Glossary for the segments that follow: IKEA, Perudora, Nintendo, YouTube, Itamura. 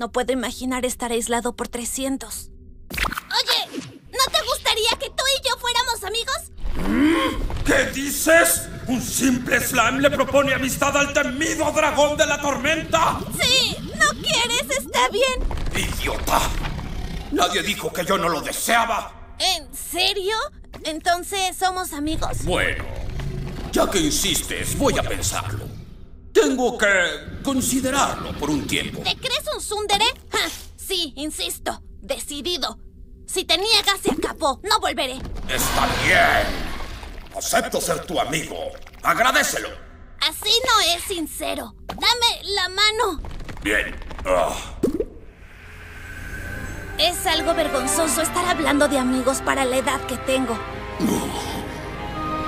No puedo imaginar estar aislado por 300. Oye, ¿no te gustaría que tú y yo fuéramos amigos? ¿Qué dices? ¿Un simple slime le propone amistad al temido dragón de la tormenta? Sí, no quieres, está bien. ¡Idiota! Nadie dijo que yo no lo deseaba. ¿En serio? ¿Entonces somos amigos? Bueno, ya que insistes, voy a pensarlo. Tengo que considerarlo por un tiempo. ¿Te crees un tsundere? ¡Ja! Sí, insisto, decidido. Si te niegas, se acabó. No volveré. Está bien. Acepto ser tu amigo. Agradécelo. Así no es sincero. Dame la mano. Bien. Es algo vergonzoso estar hablando de amigos para la edad que tengo.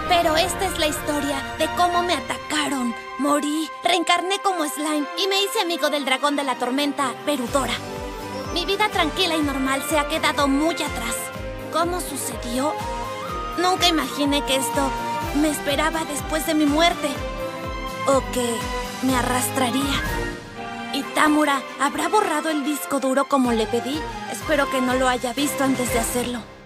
Pero esta es la historia de cómo me atacaron. Morí, reencarné como slime y me hice amigo del dragón de la tormenta, Perudora. Mi vida tranquila y normal se ha quedado muy atrás. ¿Cómo sucedió? Nunca imaginé que esto me esperaba después de mi muerte. O que me arrastraría. Itamura, ¿habrá borrado el disco duro como le pedí? Espero que no lo haya visto antes de hacerlo.